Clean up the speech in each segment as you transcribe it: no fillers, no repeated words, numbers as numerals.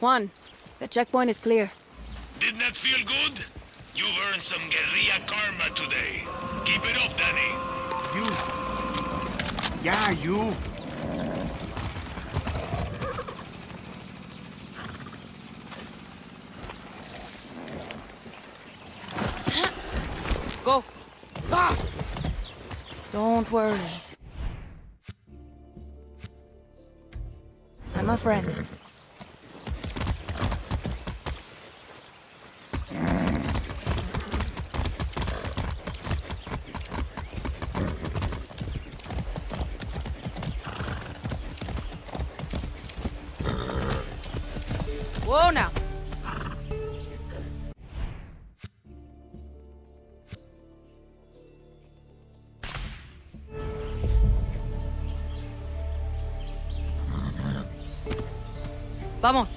Juan, the checkpoint is clear. Didn't that feel good? You've earned some guerrilla karma today. Keep it up, Danny. You... Yeah, you... Go. Ah! Don't worry. I'm a friend. Whoa now. Vamos.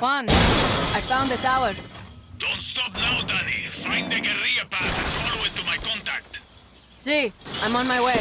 Juan, I found the tower. Don't stop now, Danny. Find the guerrilla path and follow it to my contact. Si, I'm on my way.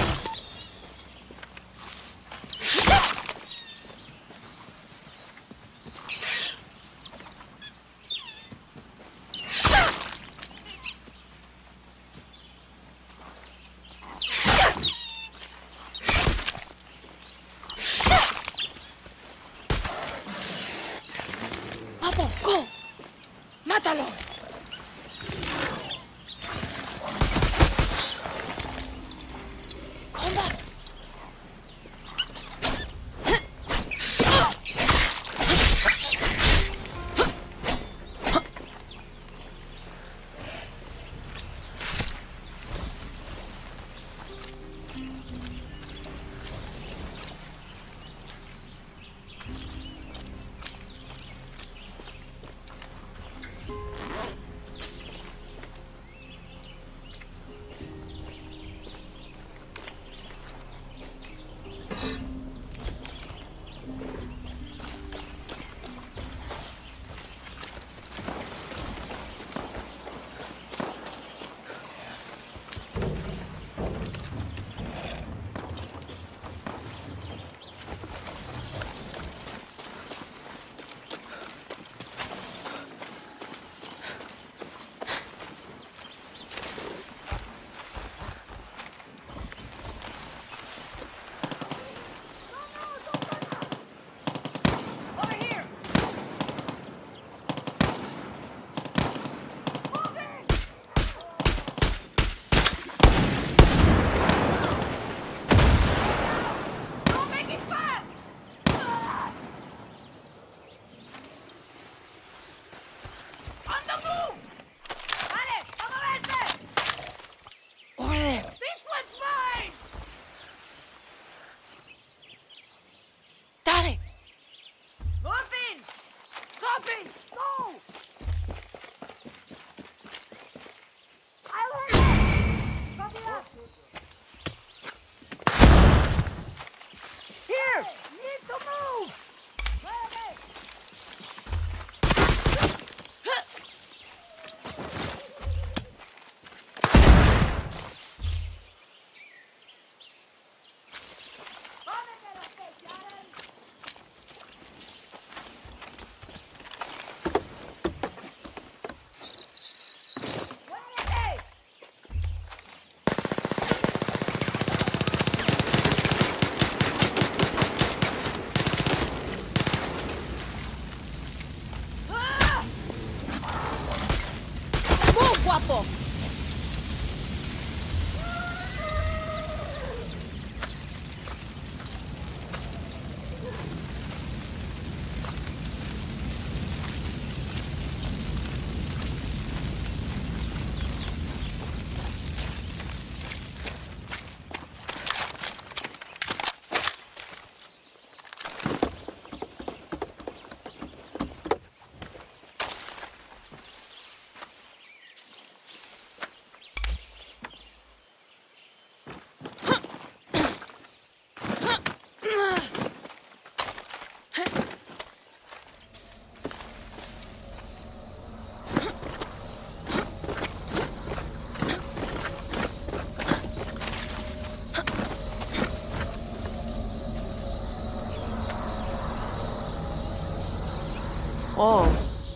Oh,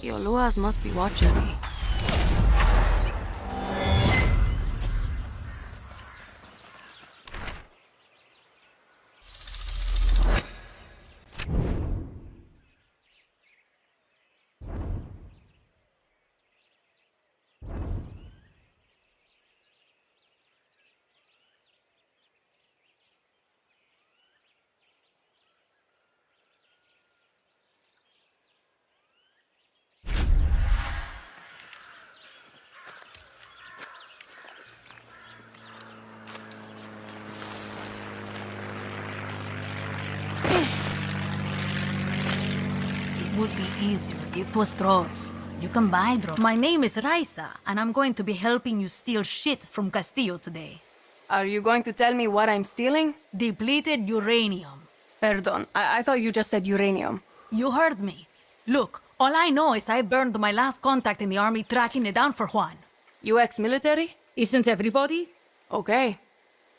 your Luas must be watching me. If it was drugs, you can buy drugs. My name is Raiza, and I'm going to be helping you steal shit from Castillo today. Are you going to tell me what I'm stealing? Depleted uranium. Perdon, I thought you just said uranium. You heard me. Look, all I know is I burned my last contact in the army tracking it down for Juan. You ex-military? Isn't everybody? Okay.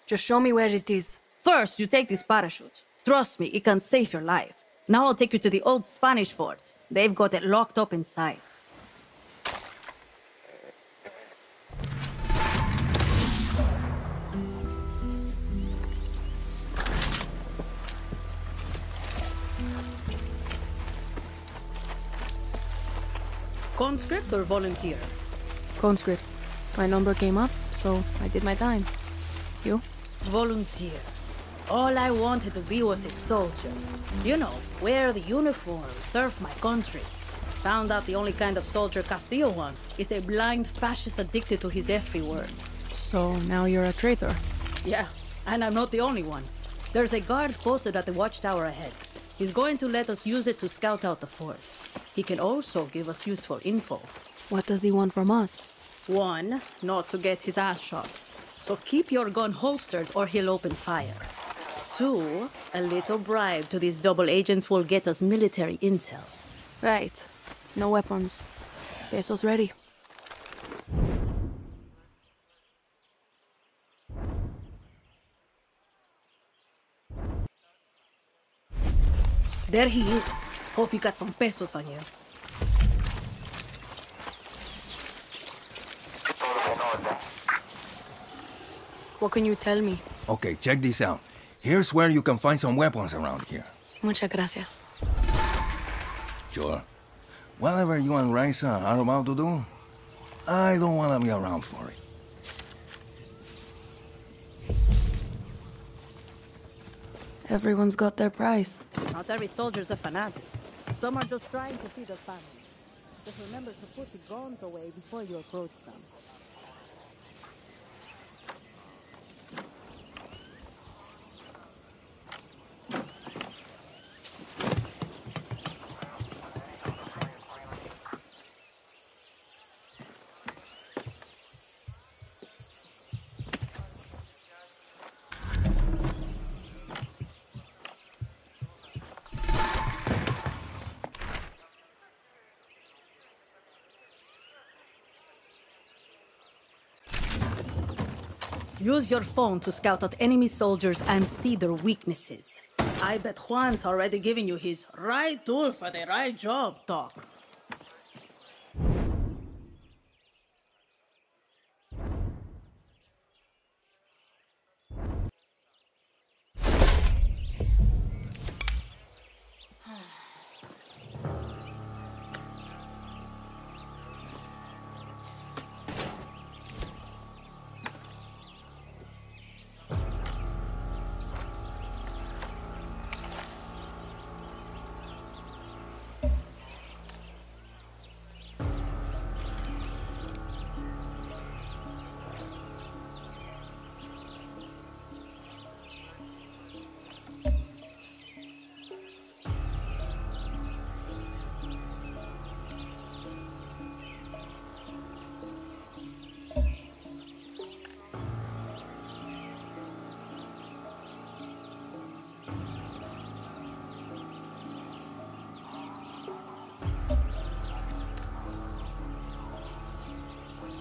Just show me where it is. First, you take this parachute. Trust me, it can save your life. Now I'll take you to the old Spanish fort. They've got it locked up inside. Conscript or volunteer? Conscript. My number came up, so I did my time. You? Volunteer. All I wanted to be was a soldier. You know, wear the uniform, serve my country. Found out the only kind of soldier Castillo wants is a blind fascist addicted to his every word. So now you're a traitor? Yeah, and I'm not the only one. There's a guard posted at the watchtower ahead. He's going to let us use it to scout out the fort. He can also give us useful info. What does he want from us? One, not to get his ass shot. So keep your gun holstered or he'll open fire. Two, a little bribe to these double agents will get us military intel. Right. No weapons. Pesos ready. There he is. Hope you got some pesos on you. What can you tell me? Okay, check this out. Here's where you can find some weapons around here. Muchas gracias. Sure. Whatever you and Raiza are about to do, I don't want to be around for it. Everyone's got their price. Not every soldier's a fanatic. Some are just trying to feed a family. Just remember to put the guns away before you approach them. Use your phone to scout out enemy soldiers and see their weaknesses. I bet Juan's already giving you his right tool for the right job talk.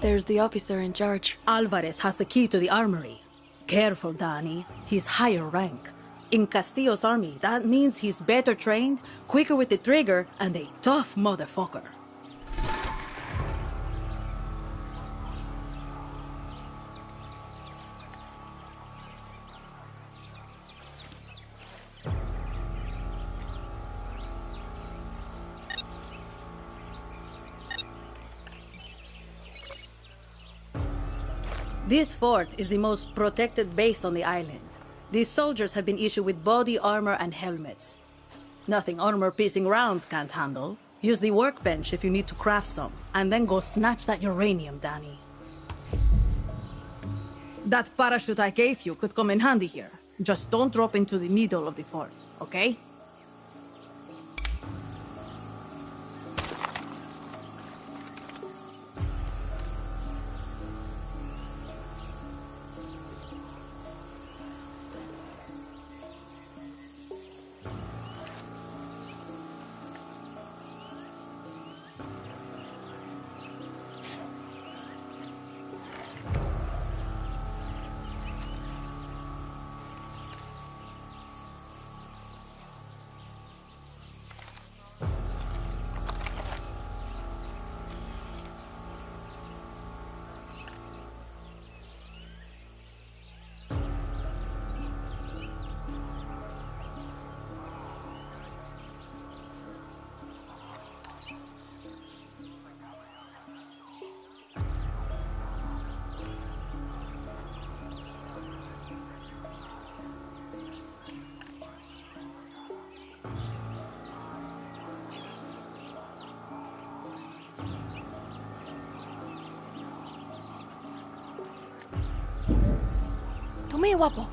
There's the officer in charge. Alvarez has the key to the armory. Careful, Danny. He's higher rank. in Castillo's army. That means he's better trained, quicker with the trigger, and a tough motherfucker. This fort is the most protected base on the island. These soldiers have been issued with body armor and helmets. Nothing armor-piercing rounds can't handle. Use the workbench if you need to craft some, and then go snatch that uranium, Danny. That parachute I gave you could come in handy here. Just don't drop into the middle of the fort, okay? Muy guapo.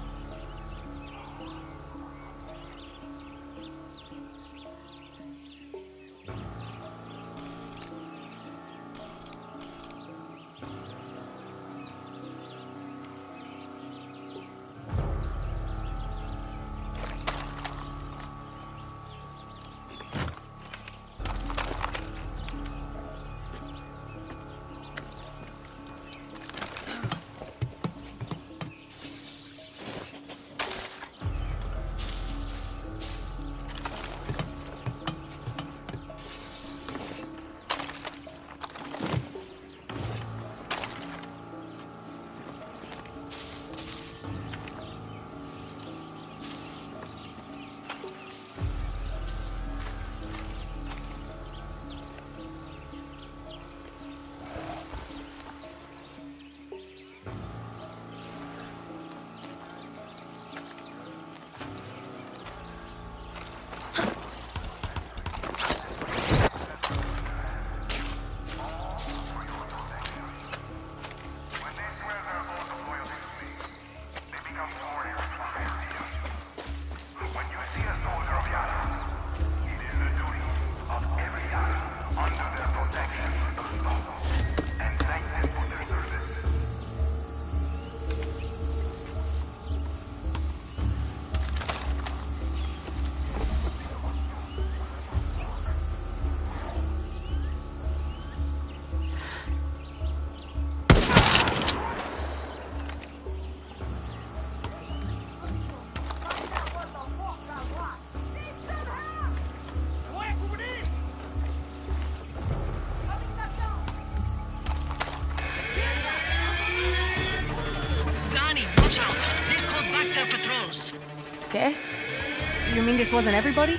This wasn't everybody?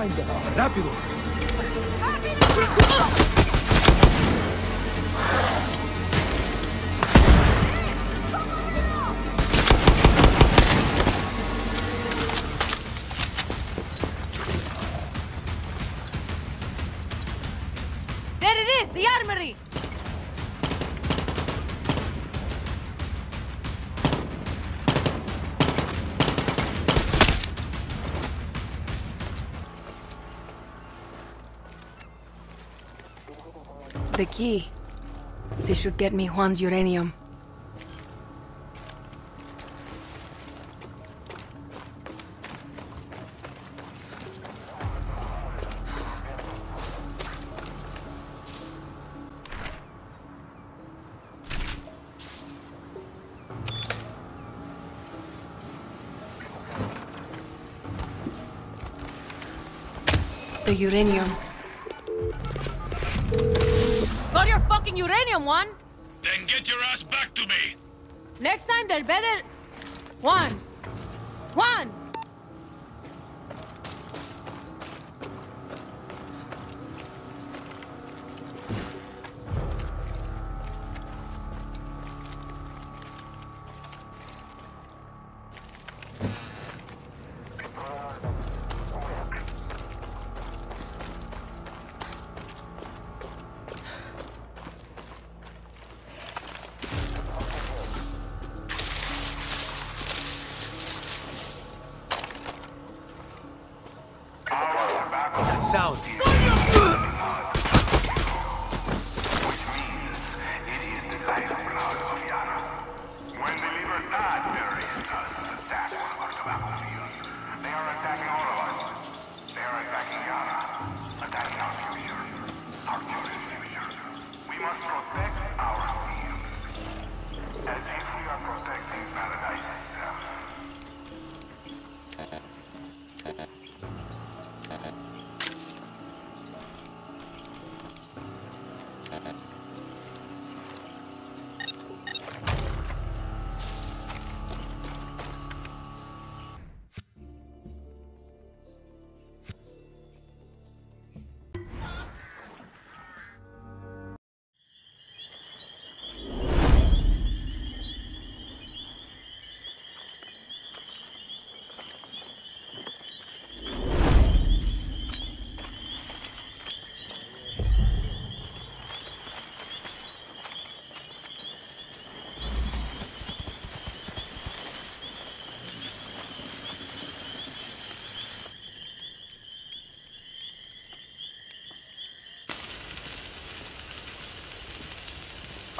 ¡Vaya! ¡Rápido! There it is, the armory! The key. This should get me Juan's uranium. The uranium. Uranium, Juan! Then get your ass back to me! Next time they're better... Juan! Juan!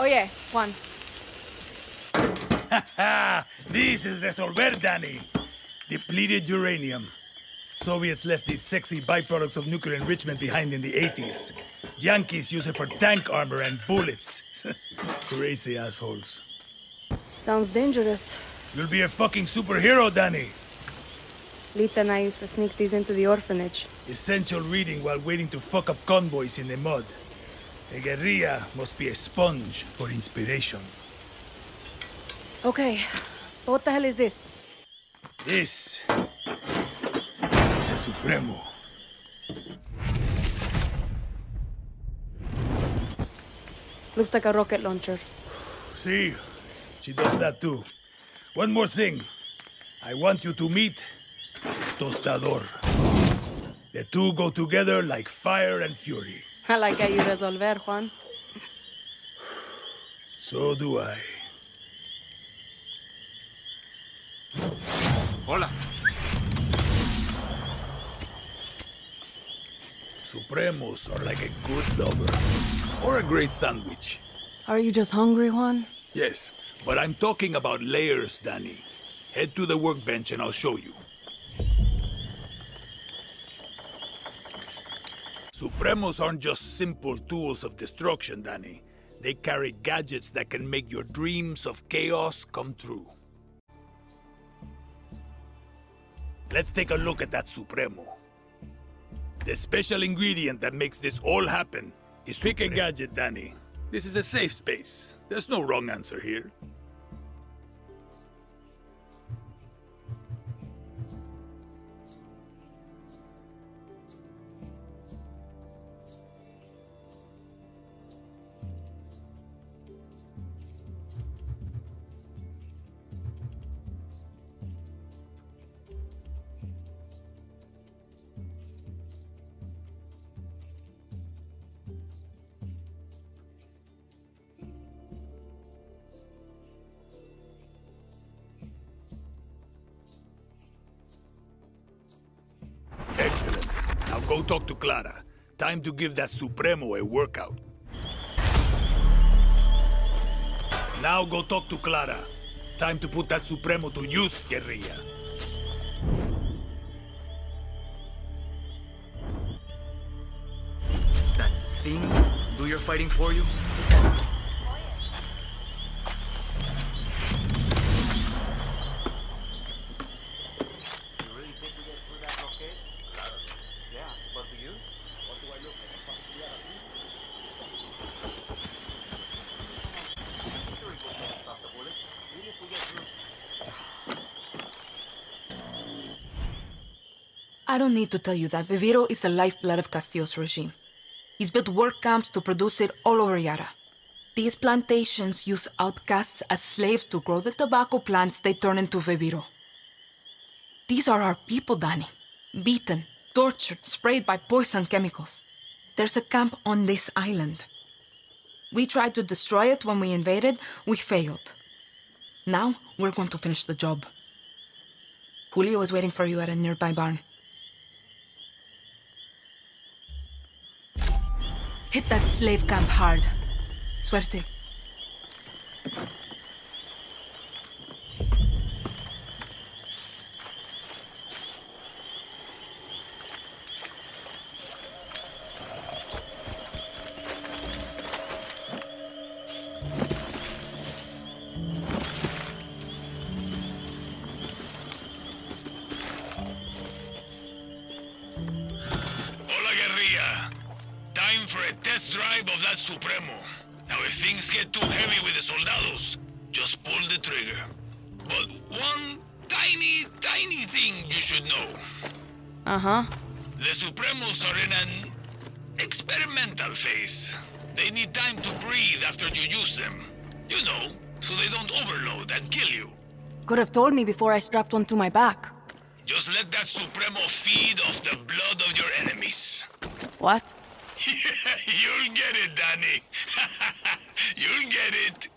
Oh yeah, Juan. Ha ha! This is resolver, Danny! Depleted uranium. Soviets left these sexy byproducts of nuclear enrichment behind in the 80s. Yankees use it for tank armor and bullets. Crazy assholes. Sounds dangerous. You'll be a fucking superhero, Danny! Lita and I used to sneak these into the orphanage. Essential reading while waiting to fuck up convoys in the mud. A guerrilla must be a sponge for inspiration. Okay, what the hell is this? This is a Supremo. Looks like a rocket launcher. See, she does that too. One more thing. I want you to meet Tostador. The two go together like fire and fury. I like how you resolver, Juan. So do I. Hola. Supremos are like a good lover. Or a great sandwich. Are you just hungry, Juan? Yes, but I'm talking about layers, Danny. Head to the workbench and I'll show you. Supremos aren't just simple tools of destruction, Danny. They carry gadgets that can make your dreams of chaos come true. Let's take a look at that Supremo. The special ingredient that makes this all happen is... Pick a gadget, Danny. This is a safe space. There's no wrong answer here. Excellent. Now go talk to Clara. Time to give that Supremo a workout. Now go talk to Clara. Time to put that Supremo to use, guerrilla. That thing, do your fighting for you? I don't need to tell you that Viviro is the lifeblood of Castillo's regime. He's built work camps to produce it all over Yara. These plantations use outcasts as slaves to grow the tobacco plants they turn into Viviro. These are our people, Danny. Beaten, tortured, sprayed by poison chemicals. There's a camp on this island. We tried to destroy it when we invaded. We failed. Now, we're going to finish the job. Julio is waiting for you at a nearby barn. Hit that slave camp hard. Suerte. Supremo. Now, if things get too heavy with the soldados, just pull the trigger. But one tiny, tiny thing you should know. Uh-huh. The Supremos are in an experimental phase. They need time to breathe after you use them. You know, so they don't overload and kill you. Could have told me before I strapped one to my back. Just let that Supremo feed off the blood of your enemies. What? You'll get it, Danny. You'll get it.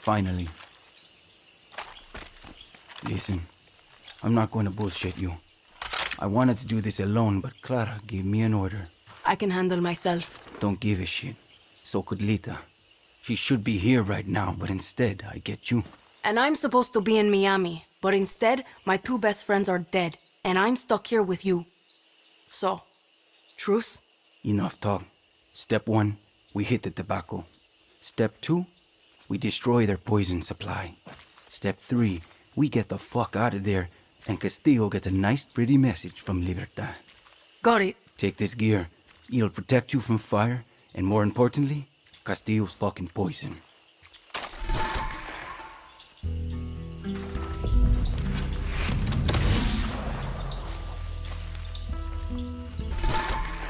Finally. Listen, I'm not going to bullshit you. I wanted to do this alone, but Clara gave me an order. I can handle myself. Don't give a shit. So could Lita. She should be here right now, but instead, I get you. And I'm supposed to be in Miami, but instead, my two best friends are dead, and I'm stuck here with you. So, truce? Enough talk. Step one, we hit the tobacco. Step 2, we destroy their poison supply. Step 3, we get the fuck out of there, and Castillo gets a nice pretty message from Libertad. Got it. Take this gear. It'll protect you from fire, and more importantly, Castillo's fucking poison.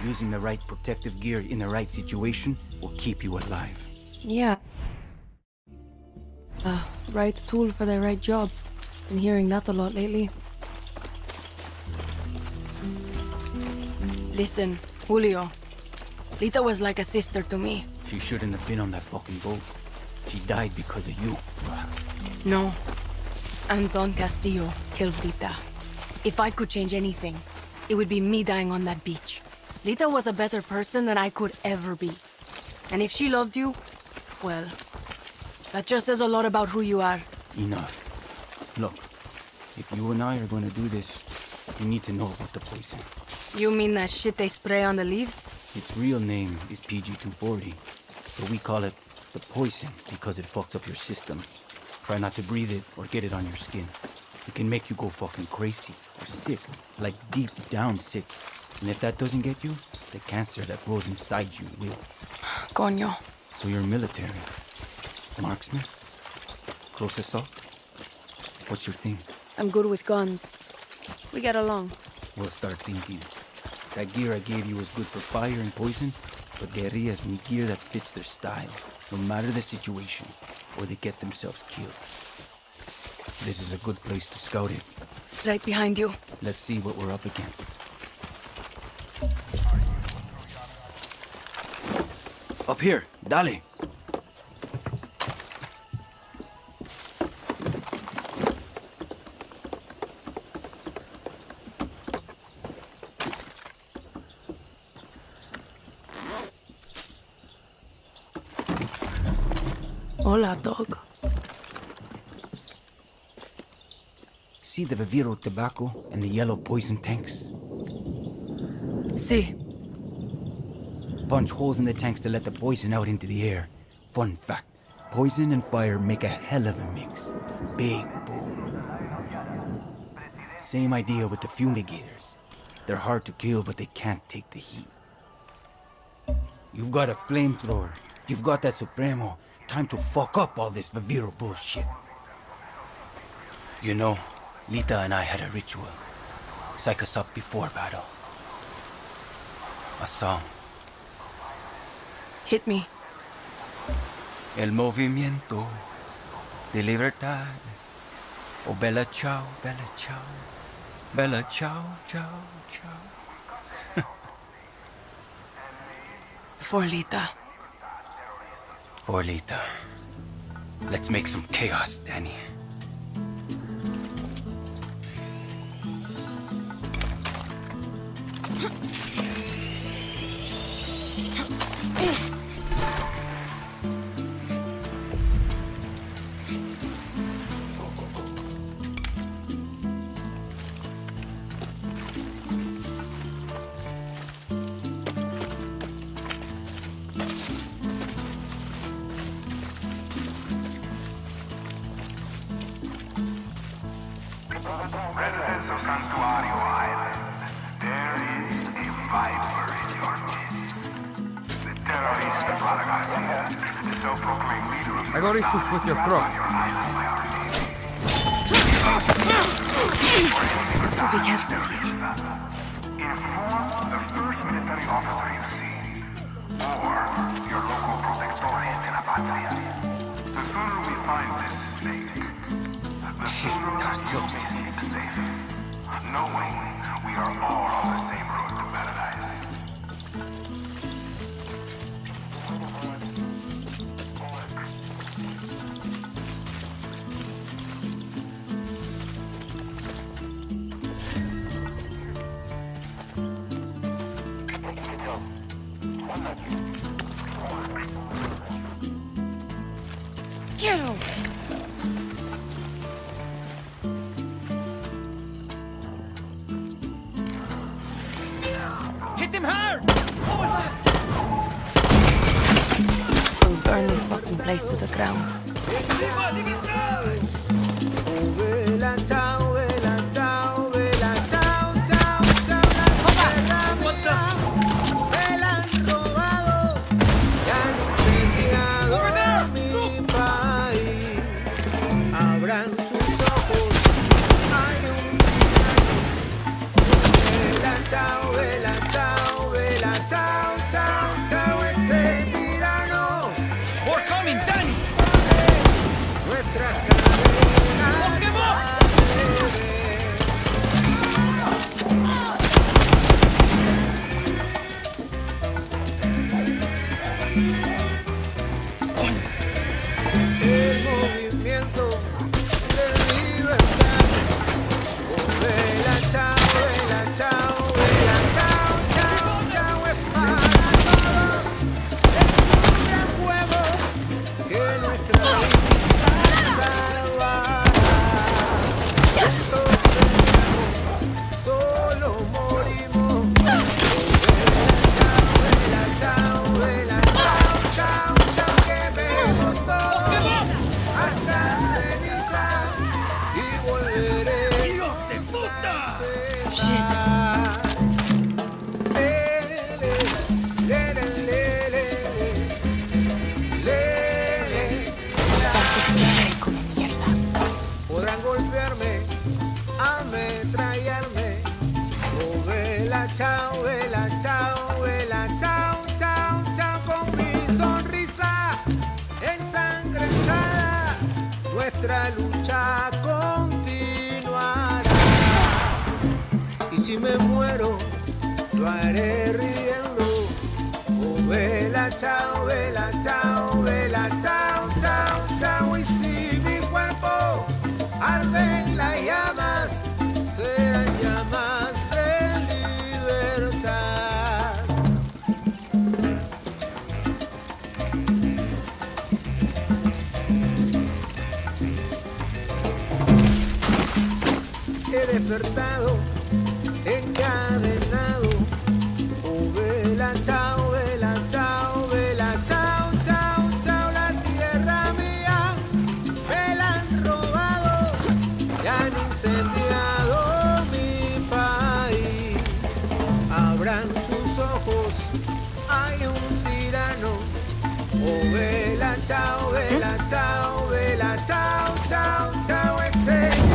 Using the right protective gear in the right situation will keep you alive. Yeah. Right tool for the right job. Been hearing that a lot lately. Listen, Julio. Lita was like a sister to me. She shouldn't have been on that fucking boat. She died because of you, perhaps. No. Anton Castillo killed Lita. If I could change anything, it would be me dying on that beach. Lita was a better person than I could ever be. And if she loved you, well, that just says a lot about who you are. Enough. Look, if you and I are going to do this, you need to know about the poison. You mean that shit they spray on the leaves? Its real name is PG-240, but we call it the poison because it fucks up your system. Try not to breathe it or get it on your skin. It can make you go fucking crazy or sick, like deep down sick. And if that doesn't get you, the cancer that grows inside you will. Coño. So you're military. Marksman? Close assault? What's your thing? I'm good with guns. We get along. We'll start thinking. That gear I gave you was good for fire and poison, but guerrillas need gear that fits their style, no matter the situation, or they get themselves killed. This is a good place to scout it. Right behind you. Let's see what we're up against. Up here, dale. Hola, dog. See the Viviro tobacco and the yellow poison tanks? See. Punch holes in the tanks to let the poison out into the air. Fun fact, poison and fire make a hell of a mix. Big boom. Same idea with the fumigators. They're hard to kill, but they can't take the heat. You've got a flamethrower. You've got that Supremo. Time to fuck up all this Viviro bullshit. You know, Lita and I had a ritual. Psych us up before battle. A song. Hit me. El movimiento de libertad. Oh, bella ciao, bella ciao. Bella ciao, ciao, ciao. For Lita. For Lita. Let's make some chaos, Danny. Residents of Santuario Island, there is a viper in your midst. The terrorist of Alvarez, the self-proclaimed leader of your island. Be careful. Inform the first military officer you see, or your local protectores de la patria. The sooner we find this snake, the sooner you'll be safe, knowing we are all on the same road to paradise. Get over! Hit him hard! Over that! burn this fucking place to the ground. Nuestra lucha continuará. Y si me muero, lo haré riendo. Oh, vela, chao, vela, chao, vela, chao, chao, chao. Y si mi cuerpo arde en las llamas, serán llamas de libertad. Despertado, encadenado, oh vela, chao, vela, chao, vela, chao, chao, chao, la tierra mía me la han robado y han incendiado mi país. Abran sus ojos, hay un tirano, oh vela, chao, vela, chao, vela, chao, chao, chao, ese tirano.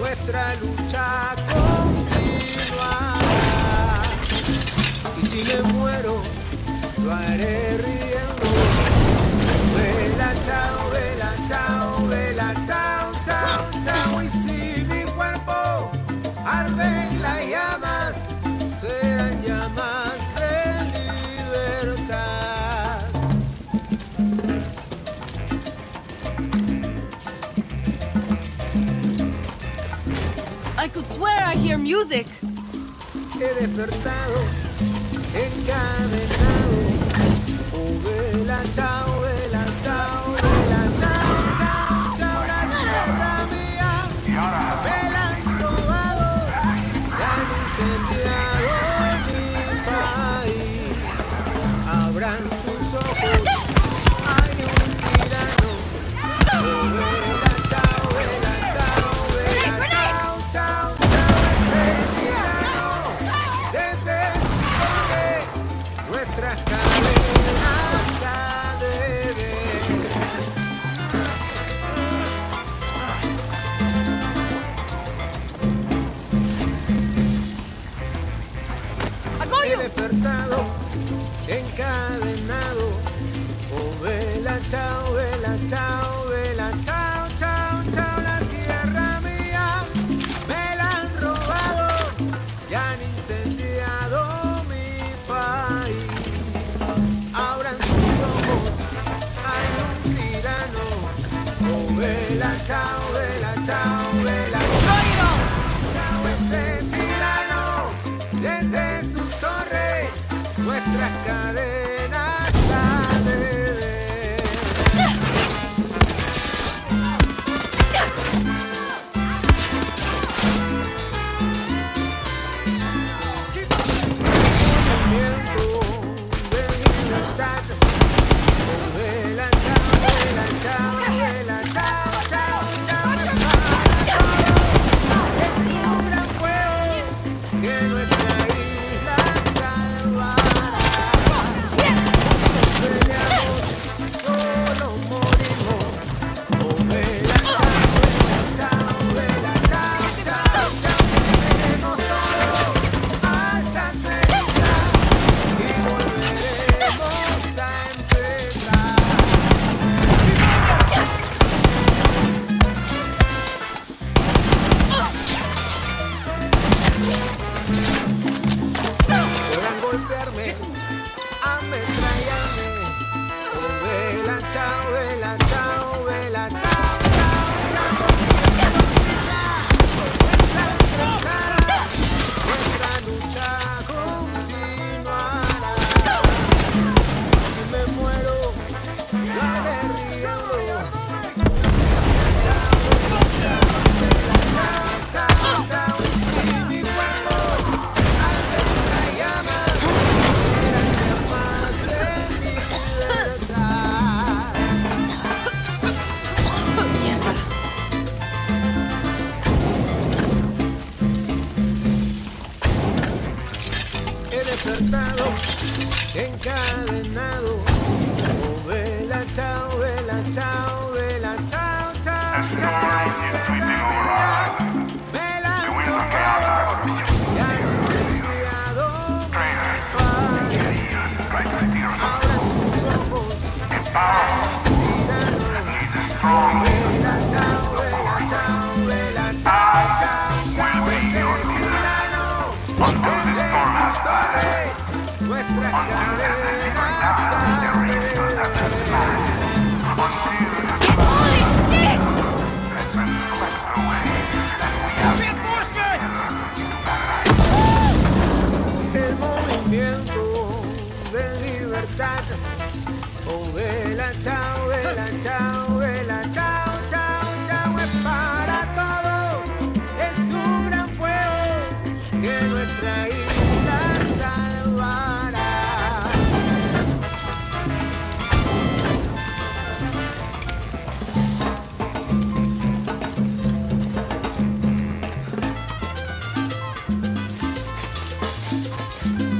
Nuestra lucha continuará. Y si me muero, lo haré riendo. Vela, chao, vela, chao, vela, chao, chao, chao. Y si mi cuerpo arde en las llamas, serán llamas de libertad. I could swear I hear music. He despertado, encadenado. Oh, vela, chao, vela, chao, vela, chao, chao, chao, la tierra mía. Me la han robado, la han incendiado mi país. Julio. Despertado, encadenado. Oh, vela, chao, vela, chao, vela, chao, chao, chao. La tierra mía me la han robado y han incendiado mi país. Ahora en sus ojos hay un tirano. Oh, vela, chao, vela, chao, vela. Desde su torre, nuestras cadenas la deben. Con el viento de libertad, de la chao, de la chao. Encadenado, oh, vela, chao, vela, chao, vela, chao, chao, chao. Chao, vela, chao, vela, chao, chao, chao, es para todos, es un gran fuego que nuestra isla salvará.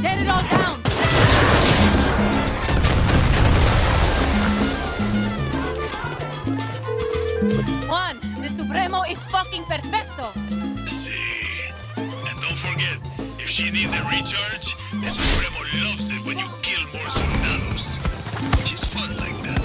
Get it all down. Juan, the Supremo is fucking perfecto! Sí. And don't forget, if she needs a recharge, the Supremo loves it when you kill more soldados. She's fun like that.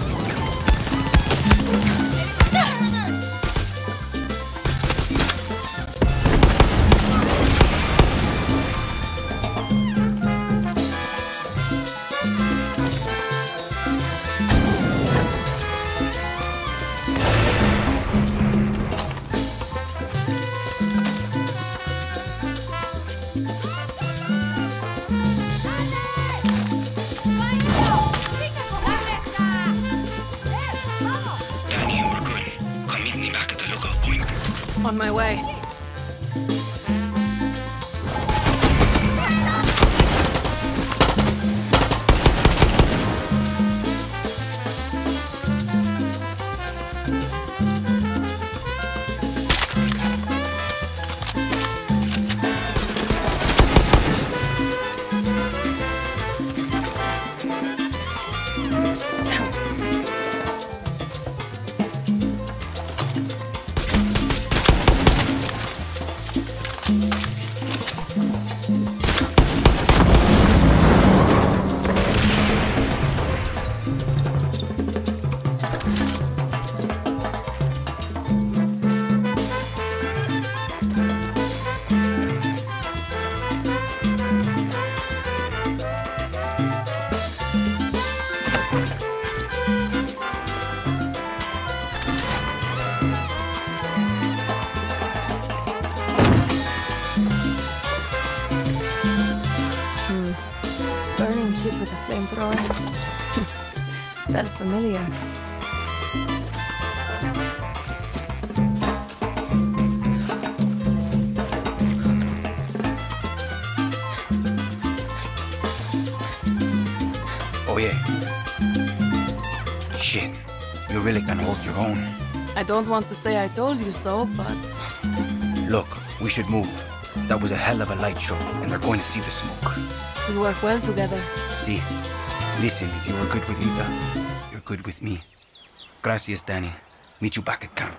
On my way. kid with a flamethrower. Felt familiar. Oye. Shit. You really can hold your own. I don't want to say I told you so, but... Look, we should move. That was a hell of a light show, and they're going to see the smoke. We work well together. See? Listen, if you were good with Lita, you're good with me. Gracias, Danny. Meet you back at camp.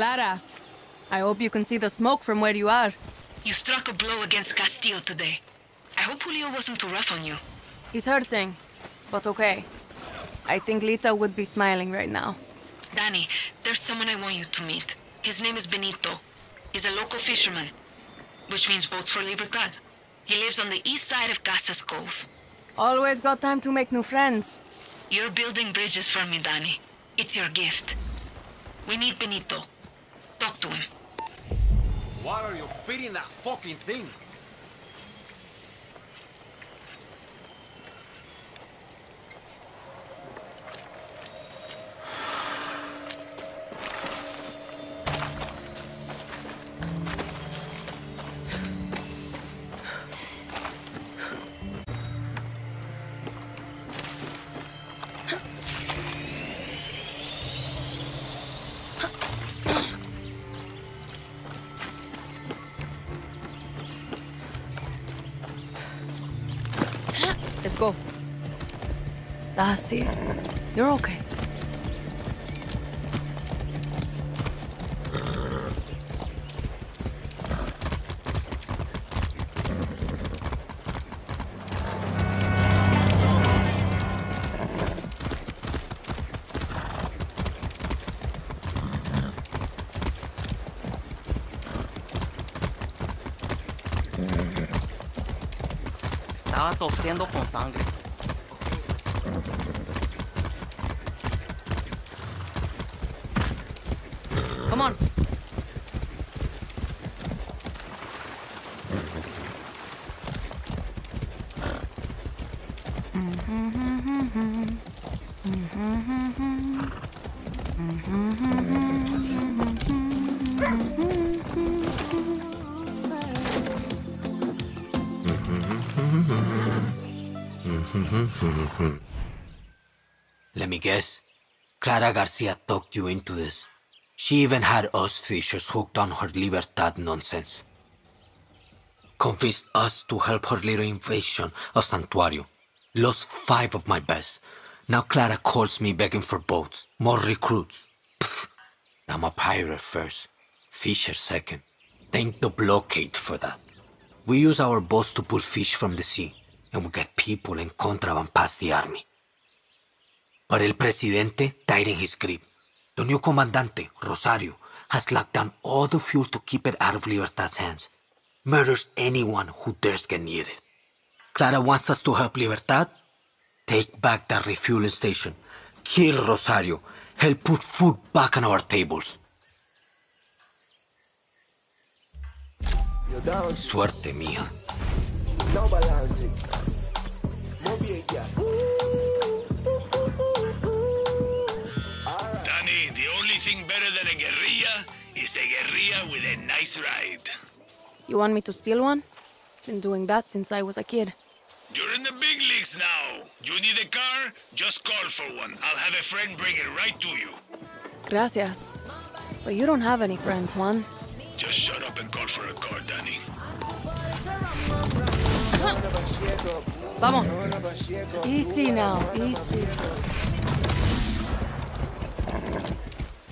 Clara, I hope you can see the smoke from where you are. You struck a blow against Castillo today. I hope Julio wasn't too rough on you. He's hurting, but okay. I think Lita would be smiling right now. Danny, there's someone I want you to meet. His name is Benito. He's a local fisherman, which means boats for Libertad. He lives on the east side of Casas Cove. Always got time to make new friends. You're building bridges for me, Danny. It's your gift. We need Benito. Talk to him. Why are you feeding that fucking thing? Go. That's it. You're okay. Estaba tosiendo con sangre. Come on. Let me guess. Clara Garcia talked you into this. She even had us fishers hooked on her Libertad nonsense. Convinced us to help her little invasion of Santuario. Lost 5 of my best. Now Clara calls me begging for boats, more recruits. Pfft. I'm a pirate first, fisher second. Thank the blockade for that. We use our boats to pull fish from the sea. And we get people and contraband past the army. But El Presidente died in his grip. The new comandante, Rosario, has locked down all the fuel to keep it out of Libertad's hands. Murders anyone who dares get near it. Clara wants us to help Libertad. Take back that refueling station. Kill Rosario. Help put food back on our tables. Suerte mía. No balance. Muy bien ya. Danny, the only thing better than a guerrilla is a guerrilla with a nice ride. You want me to steal one? Been doing that since I was a kid. You're in the big leagues now. You need a car? Just call for one. I'll have a friend bring it right to you. Gracias. But you don't have any friends, Juan. Just shut up and call for a car, Danny. Vamos. Easy now, easy.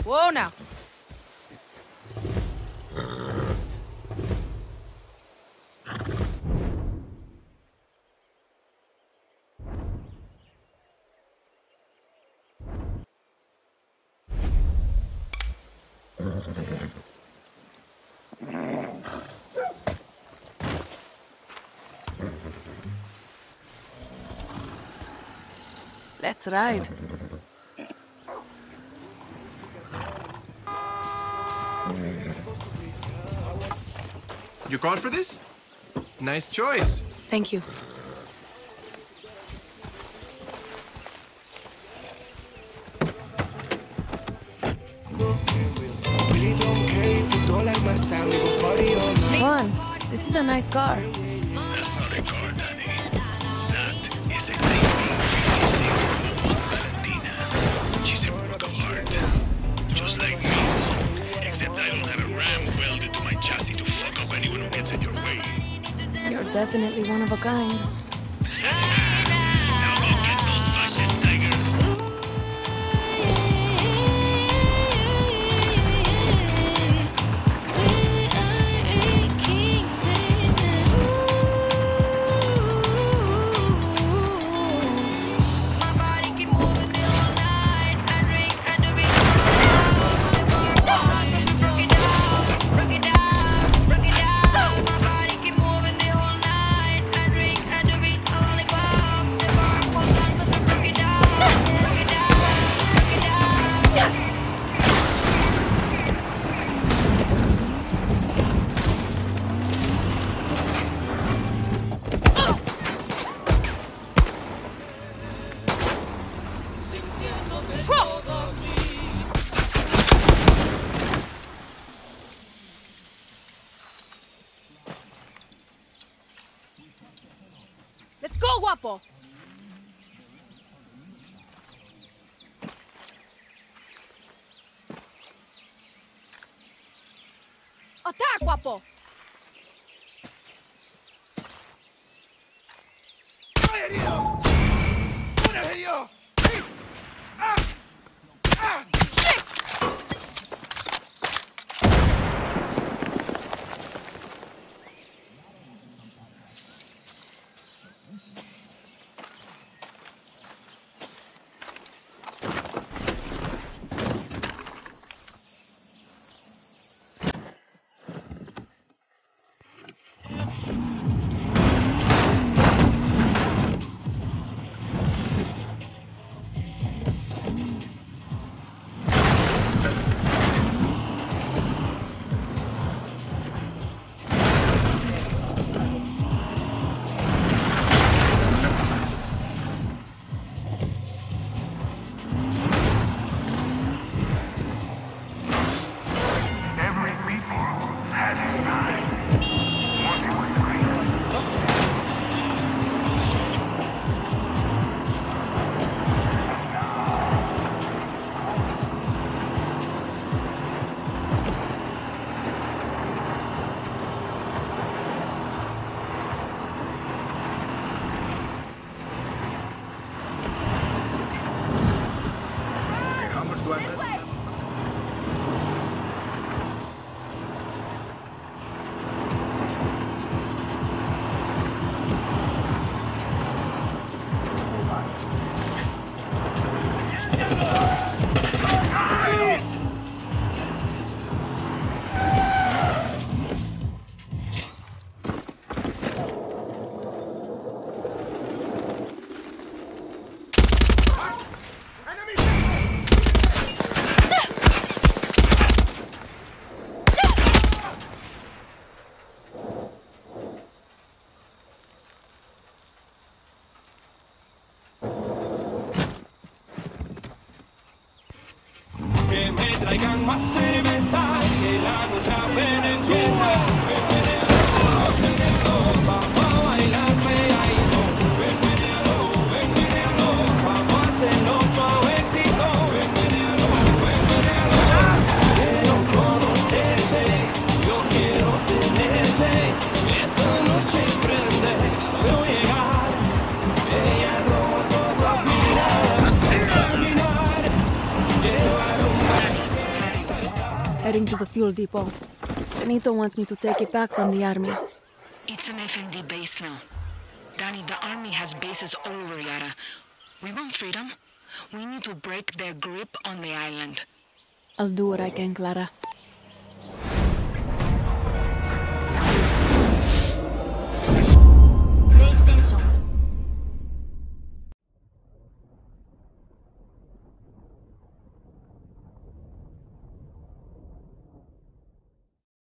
Whoa now. Let's ride. You called for this? Nice choice. Thank you. Juan, this is a nice car. That's not a car, Danny. That is a 1956 Valentina. She's a work of art. Just like me. Except I don't have a ram welded to my chassis to fuck up anyone who gets in your way. You're definitely one of a kind. Now go get those fascists, tiger. Attack, guapo! ¡Una herido! traigan más cerveza, que la noche apenas empieza. Heading to the fuel depot. Benito wants me to take it back from the army. It's an FND base now. Danny, the army has bases all over Yara. We want freedom. We need to break their grip on the island. I'll do what I can, Clara.